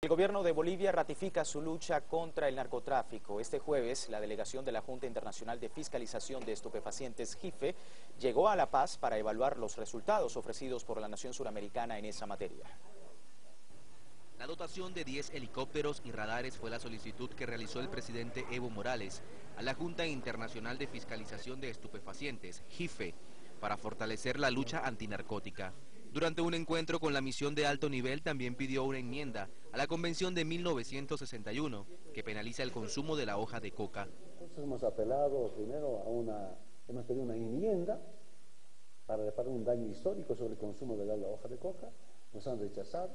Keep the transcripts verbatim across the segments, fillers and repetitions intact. El gobierno de Bolivia ratifica su lucha contra el narcotráfico. Este jueves, la delegación de la Junta Internacional de Fiscalización de Estupefacientes, JIFE, llegó a La Paz para evaluar los resultados ofrecidos por la nación suramericana en esa materia. La dotación de diez helicópteros y radares fue la solicitud que realizó el presidente Evo Morales a la Junta Internacional de Fiscalización de Estupefacientes, JIFE, para fortalecer la lucha antinarcótica. Durante un encuentro con la misión de alto nivel también pidió una enmienda a la Convención de mil novecientos sesenta y uno que penaliza el consumo de la hoja de coca. Entonces hemos apelado primero a una, hemos pedido una enmienda para reparar un daño histórico sobre el consumo de la hoja de coca, nos han rechazado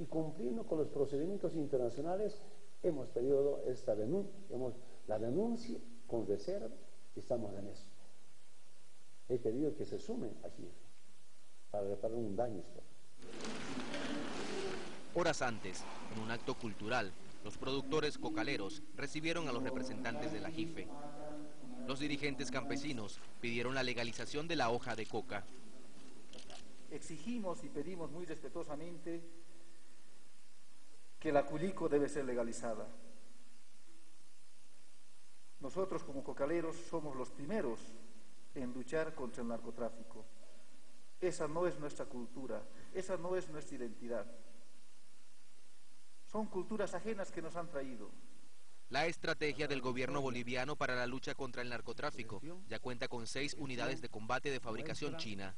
y cumpliendo con los procedimientos internacionales hemos pedido esta denuncia, hemos, la denuncia con reserva y estamos en eso. He pedido que se sumen aquí para reparar un daño. Horas antes, en un acto cultural, los productores cocaleros recibieron a los representantes de la JIFE. Los dirigentes campesinos pidieron la legalización de la hoja de coca. Exigimos y pedimos muy respetuosamente que la culico debe ser legalizada. Nosotros como cocaleros somos los primeros en luchar contra el narcotráfico. Esa no es nuestra cultura, esa no es nuestra identidad. Son culturas ajenas que nos han traído. La estrategia del gobierno boliviano para la lucha contra el narcotráfico ya cuenta con seis unidades de combate de fabricación china.